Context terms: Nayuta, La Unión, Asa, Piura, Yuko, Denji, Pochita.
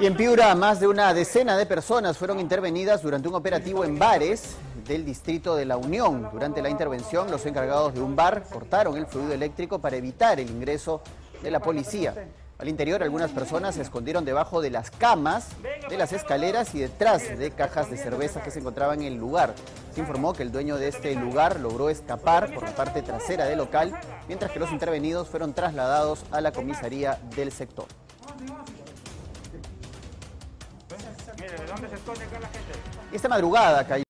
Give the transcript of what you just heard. Y en Piura, más de una decena de personas fueron intervenidas durante un operativo en bares del distrito de La Unión. Durante la intervención, los encargados de un bar cortaron el fluido eléctrico para evitar el ingreso de la policía. Al interior, algunas personas se escondieron debajo de las camas, de las escaleras y detrás de cajas de cerveza que se encontraban en el lugar. Se informó que el dueño de este lugar logró escapar por la parte trasera del local, mientras que los intervenidos fueron trasladados a la comisaría del sector. Mire, ¿de dónde se esconde acá la gente? Esta madrugada cayó.